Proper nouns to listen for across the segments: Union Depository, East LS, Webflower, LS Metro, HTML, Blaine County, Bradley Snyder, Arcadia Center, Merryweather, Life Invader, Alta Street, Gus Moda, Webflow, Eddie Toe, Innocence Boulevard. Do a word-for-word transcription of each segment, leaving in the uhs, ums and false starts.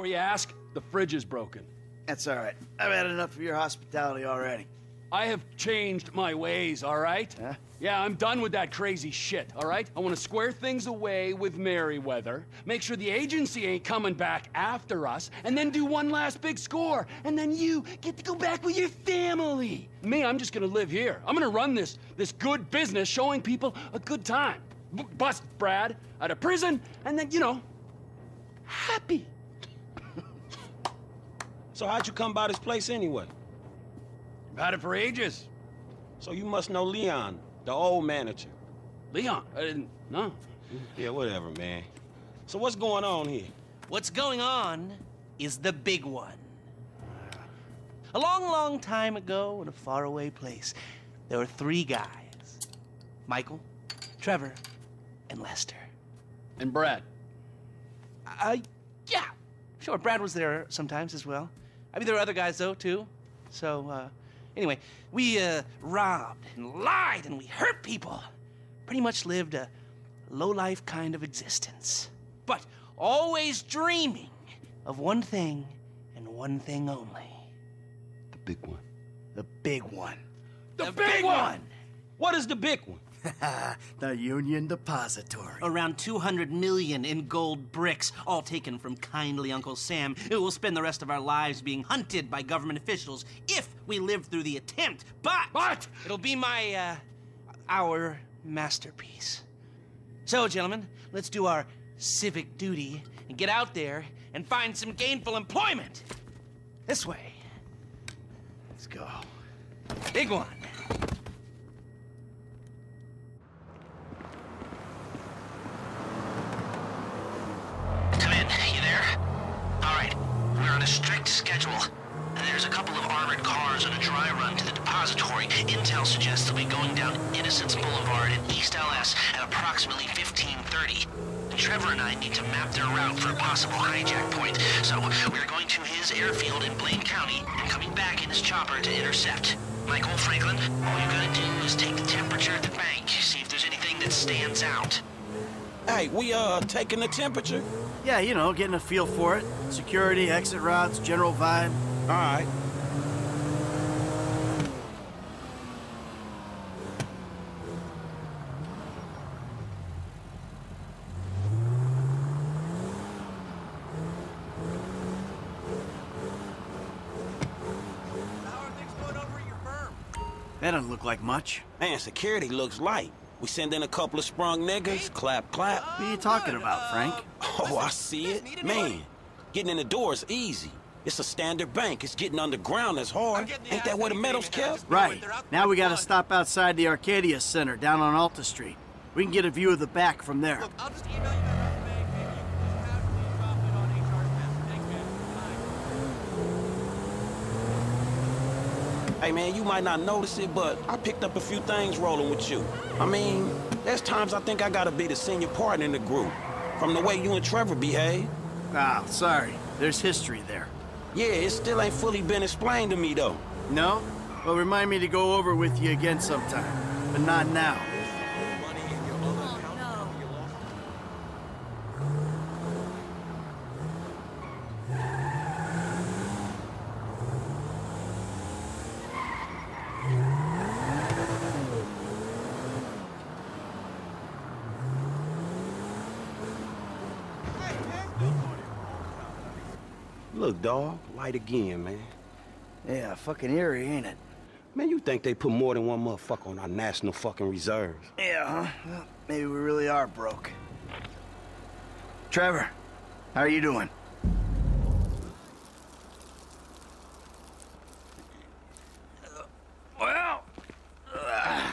before you ask, the fridge is broken. That's all right. I've had enough of your hospitality already. I have changed my ways, all right? Huh? Yeah, I'm done with that crazy shit, all right? I want to square things away with Merryweather, make sure the agency ain't coming back after us, and then do one last big score, and then you get to go back with your family. Me, I'm just going to live here. I'm going to run this, this good business showing people a good time. B- bust Brad out of prison, and then, you know, happy. So how'd you come by this place anyway? Had it for ages. So you must know Leon, the old manager. Leon? I didn't know. Yeah, whatever, man. So what's going on here? What's going on is the big one. A long, long time ago in a faraway place, there were three guys. Michael, Trevor, and Lester. And Brad. Uh, yeah. Sure, Brad was there sometimes as well. I mean, there were other guys, though, too. So, uh... Anyway, we uh, robbed and lied and we hurt people. Pretty much lived a low-life kind of existence. But always dreaming of one thing and one thing only. The big one. The big one. The, the big, big one. one! What is the big one? The Union Depository. Around two hundred million in gold bricks, all taken from kindly Uncle Sam, who will spend the rest of our lives being hunted by government officials if we live through the attempt. But, but it'll be my, uh, our masterpiece. So, gentlemen, let's do our civic duty and get out there and find some gainful employment. This way. Let's go. Big one. Strict schedule. There's a couple of armored cars on a dry run to the depository. Intel suggests they'll be going down Innocence Boulevard in East L S at approximately fifteen thirty. Trevor and I need to map their route for a possible hijack point, so we're going to his airfield in Blaine County and coming back in his chopper to intercept. Michael, Franklin, all you gotta do is take the temperature at the bank, see if there's anything that stands out. Hey, we, uh, taking the temperature? Yeah, you know, getting a feel for it. Security, exit routes, general vibe. All right. How are things going over at your firm? That doesn't look like much. Man, security looks light. We send in a couple of sprung niggas, clap, clap. What are you talking about, Frank? Oh, I see it. Man, getting in the door is easy. It's a standard bank. It's getting underground that's hard. Ain't that where the metal's kept? Right. Now we gotta stop outside the Arcadia Center down on Alta Street. We can get a view of the back from there. Look, I'll just email you that resume. Maybe you can just have it drop it on H R's master. Thanks, man. Bye. Hey, man, you might not notice it, but I picked up a few things rolling with you. I mean, there's times I think I gotta be the senior partner in the group. From the way you and Trevor behave. Ah, oh, sorry. There's history there. Yeah, it still ain't fully been explained to me, though. No? Well, remind me to go over with you again sometime. But not now. Oh, no. Look, dawg, light again, man. Yeah, fucking eerie, ain't it? Man, you think they put more than one motherfucker on our national fucking reserves. Yeah, huh? Well, maybe we really are broke. Trevor, how are you doing? Well... Uh,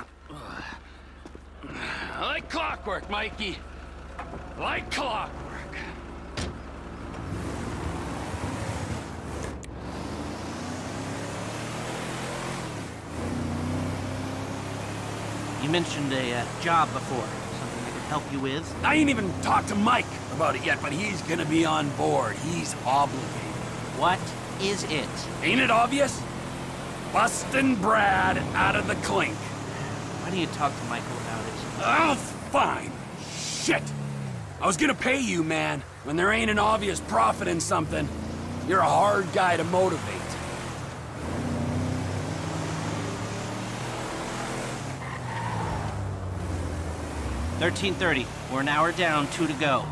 like clockwork, Mikey. Like clockwork. You mentioned a uh, job before, something I could help you with. I ain't even talked to Mike about it yet, but he's gonna be on board. He's obligated. What is it? Ain't it obvious? Busting Brad out of the clink. Why don't you talk to Michael about it? Oh, fine. Shit. I was gonna pay you, man. When there ain't an obvious profit in something, you're a hard guy to motivate. thirteen thirty. We're an hour down, two to go.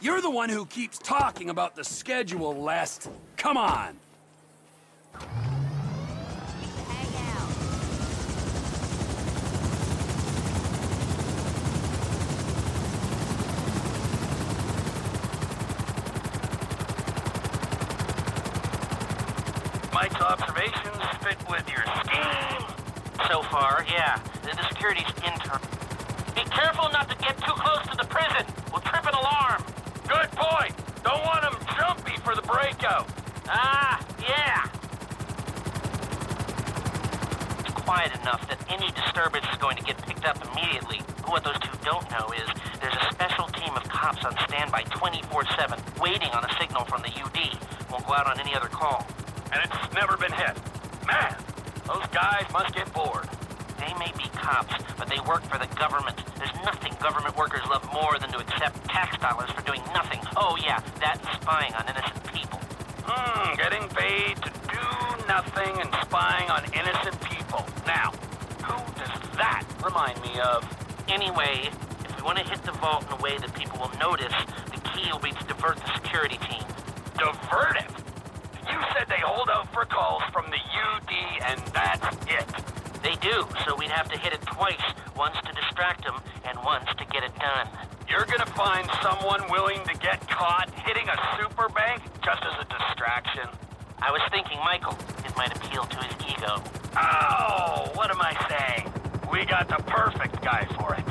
You're the one who keeps talking about the schedule, Lest. Come on! Mike's observations fit with your scheme. So far, yeah. The, the security's internal. Be careful not to get too close to the prison. We'll trip an alarm. Good point! Don't want them jumpy for the breakout! Ah, yeah! It's quiet enough that any disturbance is going to get picked up immediately. But what those two don't know is there's a special team of cops on standby twenty-four seven, waiting on a signal from the U D. Won't go out on any other call. And it's never been hit. Man, those guys must get bored. They may be cops, but they work for the government. There's nothing government workers love more than to accept tax dollars for doing nothing. Oh, yeah, that's spying on innocent people. Hmm, getting paid to do nothing and spying on innocent people. Now, who does that remind me of? Anyway, if we want to hit the vault in a way that people will notice, the key will be to divert the security team. Divert it? You said they hold out for calls from the U D, and that's it. They do, so we'd have to hit it twice, once to distract them, and once to get it done. You're gonna find someone willing to get caught hitting a super bank just as a distraction? I was thinking, Michael, it might appeal to his ego. Oh, what am I saying? We got the perfect guy for it.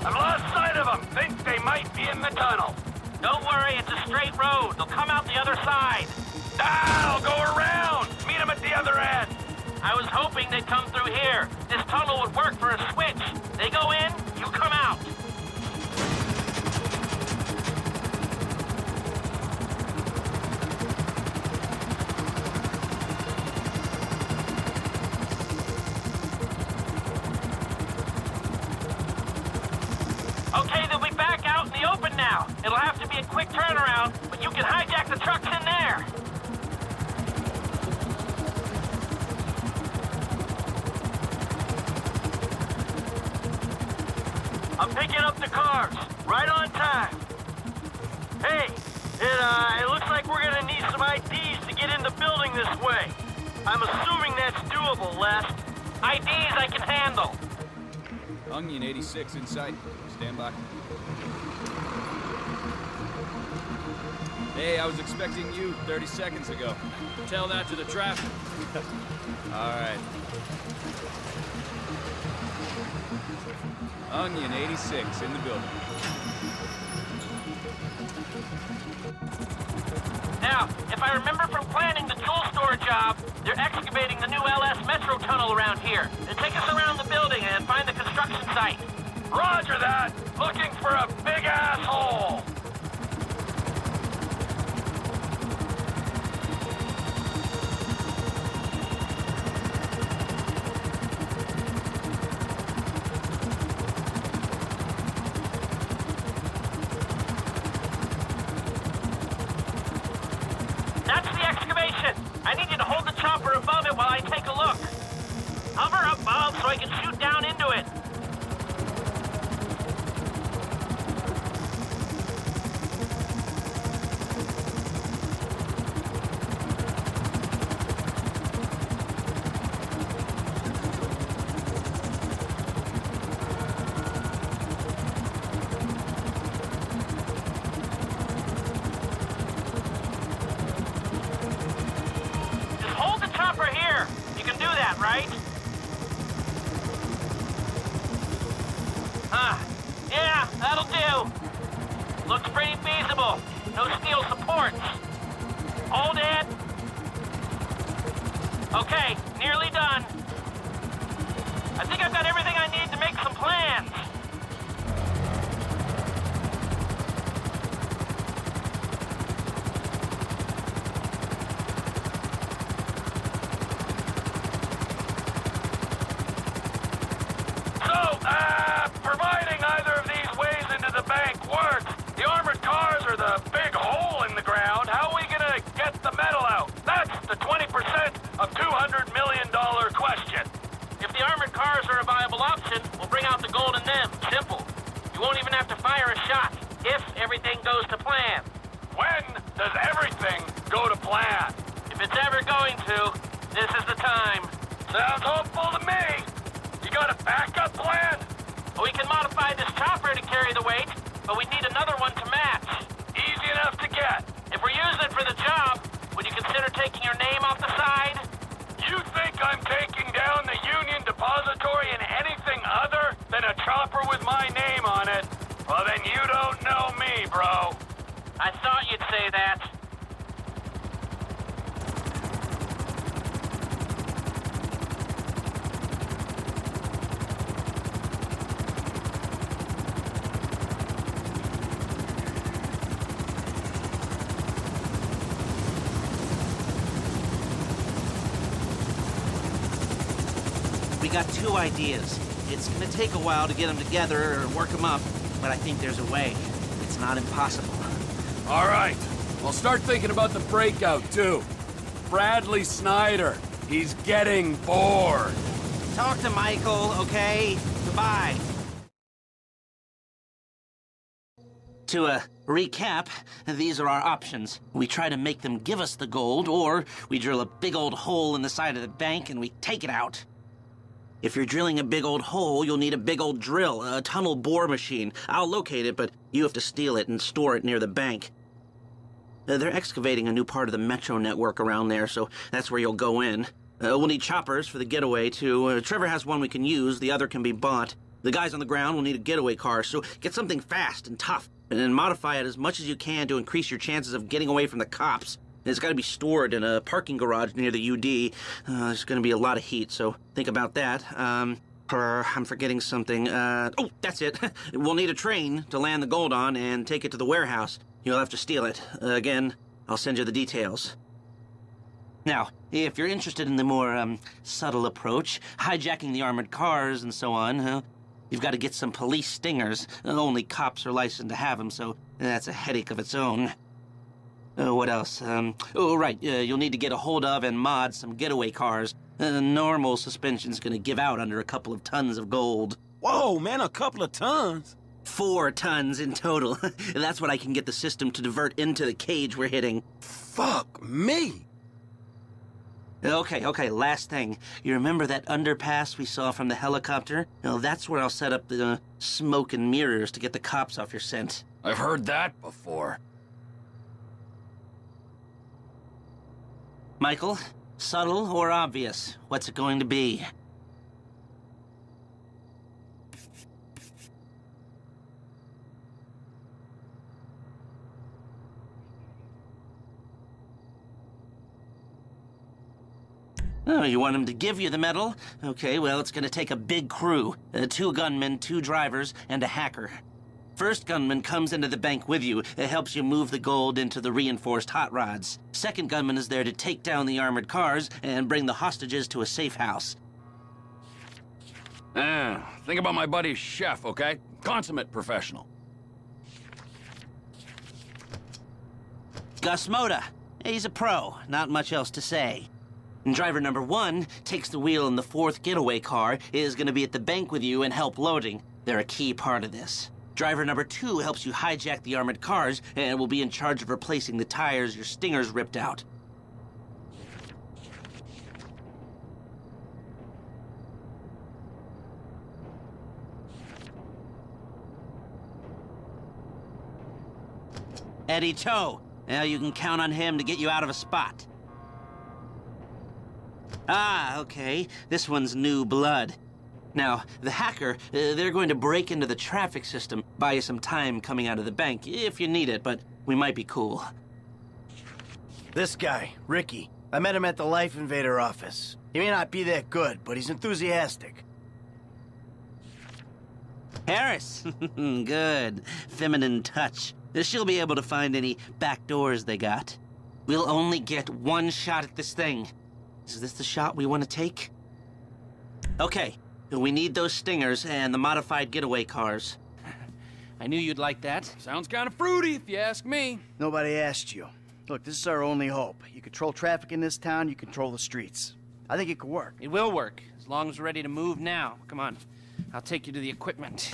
I've lost sight of them. Think they might be in the tunnel. road. They'll come out the other side. I'll go around. Meet them at the other end. I was hoping they'd come through here. This tunnel would work for a switch. They go in, you come out. Okay, they'll be back out in the open now. It'll have to be a quick turnaround, but you can hijack the trucks in there. I'm picking up the cars, right on time. Hey, it, uh, it looks like we're gonna need some I Ds to get in the building this way. I'm assuming that's doable, Les. I Ds I can handle. Onion eighty-six inside. Stand by. Hey, I was expecting you thirty seconds ago. Tell that to the traffic. All right. Onion eighty-six in the building. Now, if I remember from planning the tool store job, they're excavating the new L S Metro tunnel around here. They take us around the building and find the construction site. Roger that! Looking for a big asshole! That's the excavation! I need you to hold the chopper above it while I take a look. Hover up, Bob, so I can shoot down into it. Okay, nearly done. I think I've got everything I need to make some plans. So, uh, providing either of these ways into the bank works, the armored cars are the big hole in the ground. How are we gonna get the metal out? That's the twenty percent of two hundred million dollar question. If the armored cars are a viable option, we'll bring out the gold in them. Simple. You won't even have to fire a shot, if everything goes to plan. When does everything go to plan? If it's ever going to, this is the time. Sounds hopeful to me. You got a backup plan? We can modify this chopper to carry the weight, but we need another one to match. Easy enough to get. If we're using it for the job, would you consider taking your name off the side? You think I'm taking down the Union Depository in anything other than a chopper with my name on it? Well, then you don't know me, bro. I thought you'd say that. We got two ideas. It's gonna take a while to get them together or work them up, but I think there's a way. It's not impossible. All right. Well, start thinking about the breakout, too. Bradley Snyder. He's getting bored. Talk to Michael, okay? Goodbye. To uh, recap, these are our options. We try to make them give us the gold, or we drill a big old hole in the side of the bank and we take it out. If you're drilling a big old hole, you'll need a big old drill, a tunnel bore machine. I'll locate it, but you have to steal it and store it near the bank. Uh, they're excavating a new part of the metro network around there, so that's where you'll go in. Uh, we'll need choppers for the getaway, too. Uh, Trevor has one we can use, the other can be bought. The guys on the ground will need a getaway car, so get something fast and tough. and then modify it as much as you can to increase your chances of getting away from the cops. And it's got to be stored in a parking garage near the U D. Uh, there's going to be a lot of heat, so think about that. Um, or I'm forgetting something. Uh, oh, that's it. We'll need a train to land the gold on and take it to the warehouse. You'll have to steal it. Uh, again, I'll send you the details. Now, if you're interested in the more um, subtle approach, hijacking the armored cars and so on, huh? You've got to get some police stingers. Only cops are licensed to have them, so that's a headache of its own. Uh, what else? Um, oh, right. Uh, you'll need to get a hold of and mod some getaway cars. Uh, normal suspension's gonna give out under a couple of tons of gold. Whoa, man, a couple of tons? Four tons in total. That's what I can get the system to divert into the cage we're hitting. Fuck me! Okay, okay, last thing. You remember that underpass we saw from the helicopter? Now, that's where I'll set up the uh, smoke and mirrors to get the cops off your scent. I've heard that before. Michael, subtle or obvious? What's it going to be? Oh, you want him to give you the medal? Okay, well, it's gonna take a big crew. Uh, two gunmen, two drivers, and a hacker. First gunman comes into the bank with you. It helps you move the gold into the reinforced hot rods. Second gunman is there to take down the armored cars and bring the hostages to a safe house. Uh, think about my buddy Chef, okay? Consummate professional. Gus Moda. He's a pro. Not much else to say. And driver number one takes the wheel in the fourth getaway car, is going to be at the bank with you and help loading. They're a key part of this. Driver number two helps you hijack the armored cars and will be in charge of replacing the tires your stingers ripped out. Eddie Toe. Now you can count on him to get you out of a spot. Ah, okay. This one's new blood. Now, the hacker, uh, they're going to break into the traffic system, buy you some time coming out of the bank, if you need it, but we might be cool. This guy, Ricky, I met him at the Life Invader office. He may not be that good, but he's enthusiastic. Harris! Good. Feminine touch. She'll be able to find any back doors they got. We'll only get one shot at this thing. Is this the shot we want to take? Okay, we need those stingers and the modified getaway cars. I knew you'd like that. Sounds kind of fruity, if you ask me. Nobody asked you. Look, this is our only hope. You control traffic in this town, you control the streets. I think it could work. It will work, as long as we're ready to move now. Come on, I'll take you to the equipment.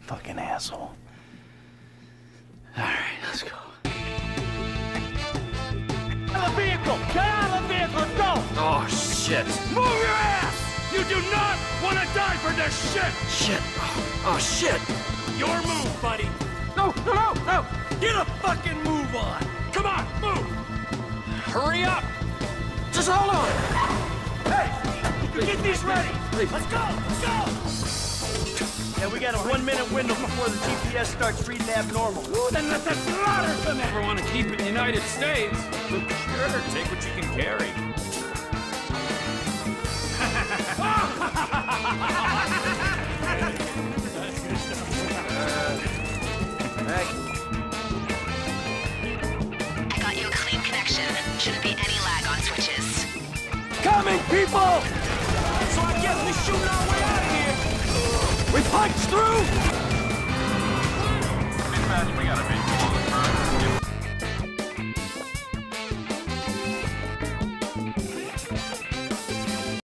Fucking asshole. All right, let's go. Get out of the vehicle! Get out of the vehicle! Go! Oh, shit. Move your ass! You do not want to die for this shit! Shit. Oh, oh, shit. Your move, buddy. No, no, no, no! Get a fucking move on! Come on, move! Hurry up! Just hold on! Hey! You get these ready! Let's go! Let's go! Yeah, we got a one-minute window before the G P S starts reading abnormal. Ooh, then let that slaughter come in! If you want to keep it in the United States, sure, take what you can carry. That's good stuff. Uh, hey. I got you a clean connection. Shouldn't be any lag on switches. Coming, people! So I guess we shoot our way out of here. We punched through!